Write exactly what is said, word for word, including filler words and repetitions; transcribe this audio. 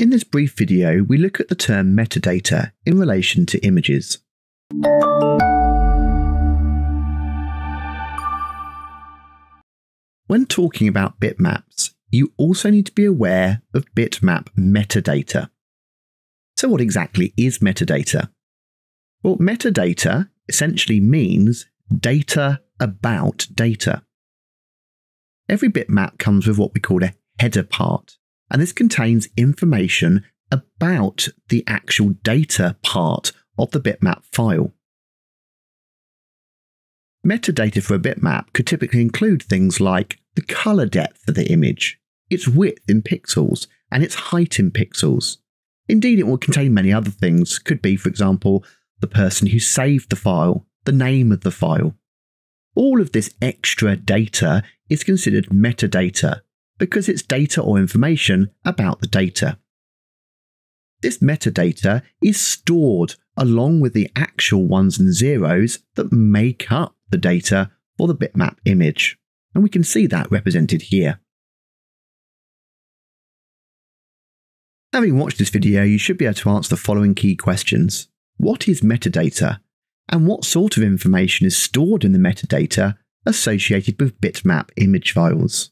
In this brief video, we look at the term metadata in relation to images. When talking about bitmaps, you also need to be aware of bitmap metadata. So what exactly is metadata? Well, metadata essentially means data about data. Every bitmap comes with what we call a header part, and this contains information about the actual data part of the bitmap file. Metadata for a bitmap could typically include things like the color depth of the image, its width in pixels, and its height in pixels. Indeed, it will contain many other things. Could be, for example, the person who saved the file, the name of the file. All of this extra data is considered metadata because it's data or information about the data. This metadata is stored along with the actual ones and zeros that make up the data for the bitmap image, and we can see that represented here. Having watched this video, you should be able to answer the following key questions. What is metadata? And what sort of information is stored in the metadata associated with bitmap image files?